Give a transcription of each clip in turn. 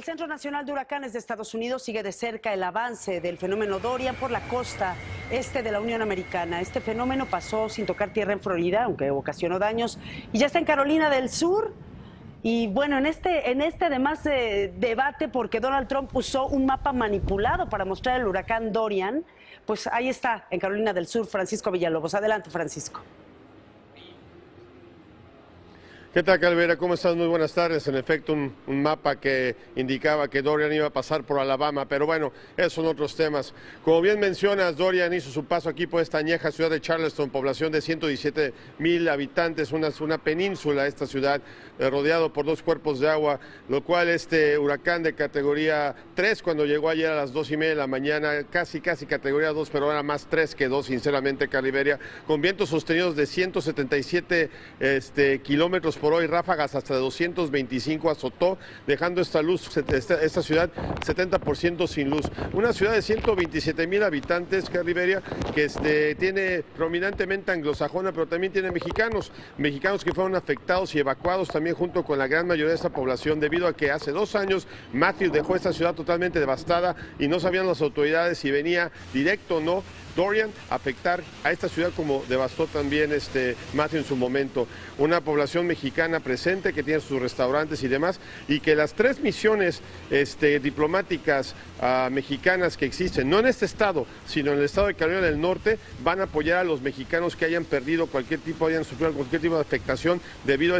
El Centro Nacional de Huracanes de Estados Unidos sigue de cerca el avance del fenómeno Dorian por la costa este de la Unión Americana. Este fenómeno pasó sin tocar tierra en Florida, aunque ocasionó daños, y ya está en Carolina del Sur. Y bueno, en este además debate, porque Donald Trump usó un mapa manipulado para mostrar el huracán Dorian, pues ahí está, en Carolina del Sur, Francisco Villalobos. Adelante, Francisco. ¿Qué tal, Calvera? ¿Cómo estás? Muy buenas tardes. En efecto, un mapa que indicaba que Dorian iba a pasar por Alabama, pero bueno, esos son otros temas. Como bien mencionas, Dorian hizo su paso aquí por esta añeja ciudad de Charleston, población de 117,000 habitantes, una península esta ciudad, rodeado por dos cuerpos de agua, lo cual este huracán de categoría 3, cuando llegó ayer a las 2:30 de la mañana, casi categoría 2, pero era más 3 que 2, sinceramente, Karla Iberia, con vientos sostenidos de 177 kilómetros por hoy, ráfagas hasta 225 azotó, dejando esta ciudad 70% sin luz. Una ciudad de 127,000 habitantes, Karla Iberia, que tiene prominentemente anglosajona, pero también tiene mexicanos que fueron afectados y evacuados también junto con la gran mayoría de esta población, debido a que hace 2 años Matthew dejó esta ciudad totalmente devastada y no sabían las autoridades si venía directo o no Dorian afectar a esta ciudad, como devastó también Matthew en su momento. Una población mexicana presente que tiene sus restaurantes y demás, y que las 3 misiones diplomáticas mexicanas que existen, no en este estado, sino en el estado de Carolina del Norte, van a apoyar a los mexicanos que hayan perdido cualquier tipo, hayan sufrido cualquier tipo de afectación debido a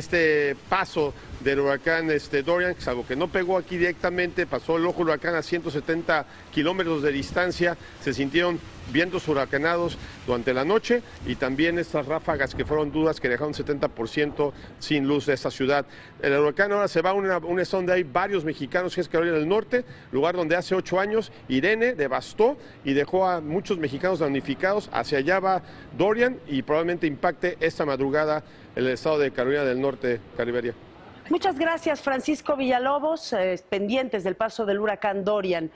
este paso del huracán Dorian, salvo que no pegó aquí directamente, pasó el ojo huracán a 170 kilómetros de distancia, se sintieron vientos huracanados durante la noche y también estas ráfagas que fueron duras que dejaron 70% sin luz de esta ciudad. El huracán ahora se va a un estado donde hay varios mexicanos, que es Carolina del Norte, lugar donde hace 8 años Irene devastó y dejó a muchos mexicanos damnificados. Hacia allá va Dorian y probablemente impacte esta madrugada el estado de Carolina del Norte, Karla Iberia. Muchas gracias, Francisco Villalobos, pendientes del paso del huracán Dorian.